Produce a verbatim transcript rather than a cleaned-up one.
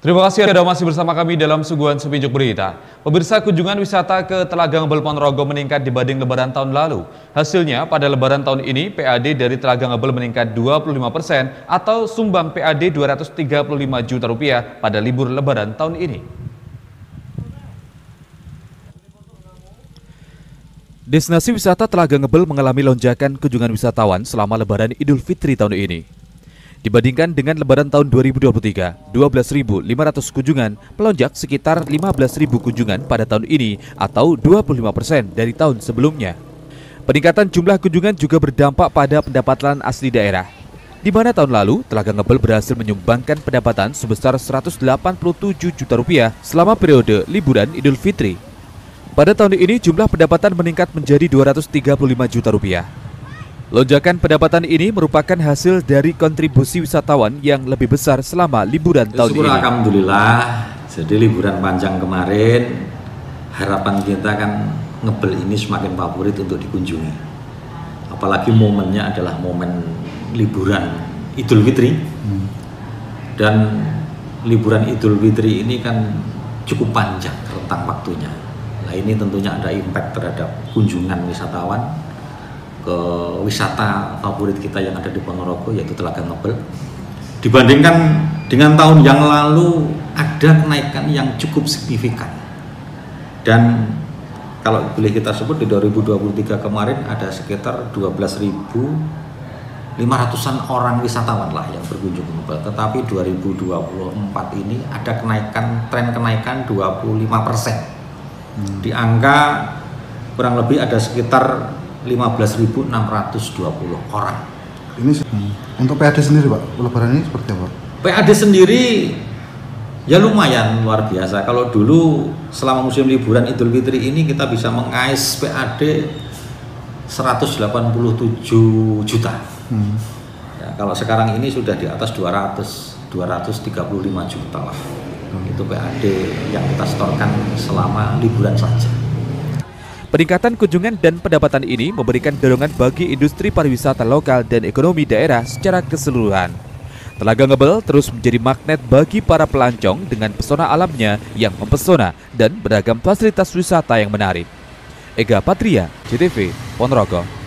Terima kasih Anda masih bersama kami dalam Suguhan Sepijuk Berita. Pemirsa, kunjungan wisata ke Telaga Ngebel Ponorogo meningkat dibanding Lebaran tahun lalu. Hasilnya, pada Lebaran tahun ini, P A D dari Telaga Ngebel meningkat dua puluh lima persen atau sumbang P A D dua ratus tiga puluh lima juta rupiah pada libur Lebaran tahun ini. Destinasi wisata Telaga Ngebel mengalami lonjakan kunjungan wisatawan selama Lebaran Idul Fitri tahun ini. Dibandingkan dengan Lebaran tahun dua ribu dua puluh tiga, dua belas ribu lima ratus kunjungan, melonjak sekitar lima belas ribu kunjungan pada tahun ini atau dua puluh lima persen dari tahun sebelumnya. Peningkatan jumlah kunjungan juga berdampak pada pendapatan asli daerah, di mana tahun lalu Telaga Ngebel berhasil menyumbangkan pendapatan sebesar seratus delapan puluh tujuh juta rupiah selama periode liburan Idul Fitri. Pada tahun ini jumlah pendapatan meningkat menjadi dua ratus tiga puluh lima juta rupiah. Lonjakan pendapatan ini merupakan hasil dari kontribusi wisatawan yang lebih besar selama liburan tahun ini. Alhamdulillah, jadi liburan panjang kemarin, harapan kita kan Ngebel ini semakin favorit untuk dikunjungi. Apalagi momennya adalah momen liburan Idul Fitri. Dan liburan Idul Fitri ini kan cukup panjang rentang waktunya. Nah, ini tentunya ada impact terhadap kunjungan wisatawan ke wisata favorit kita yang ada di Ponorogo, yaitu Telaga Ngebel. Dibandingkan dengan tahun yang lalu, ada kenaikan yang cukup signifikan. Dan kalau boleh kita sebut, di dua ribu dua puluh tiga kemarin ada sekitar dua belas ribu lima ratusan orang wisatawan lah yang berkunjung ke Ngebel. Tetapi dua ribu dua puluh empat ini ada kenaikan, tren kenaikan dua puluh lima persen. Hmm. Di angka kurang lebih ada sekitar lima belas ribu enam ratus dua puluh orang. Ini untuk P A D sendiri, Pak, Lebaran ini seperti apa? P A D sendiri ya lumayan luar biasa. Kalau dulu selama musim liburan Idul Fitri ini kita bisa mengais P A D seratus delapan puluh tujuh juta. Hmm. Ya, kalau sekarang ini sudah di atas dua ratus, dua ratus tiga puluh lima juta lah. Hmm. Itu P A D yang kita setorkan selama liburan saja. Peningkatan kunjungan dan pendapatan ini memberikan dorongan bagi industri pariwisata lokal dan ekonomi daerah secara keseluruhan. Telaga Ngebel terus menjadi magnet bagi para pelancong dengan pesona alamnya yang mempesona dan beragam fasilitas wisata yang menarik. Ega Patria, C T V, Ponorogo.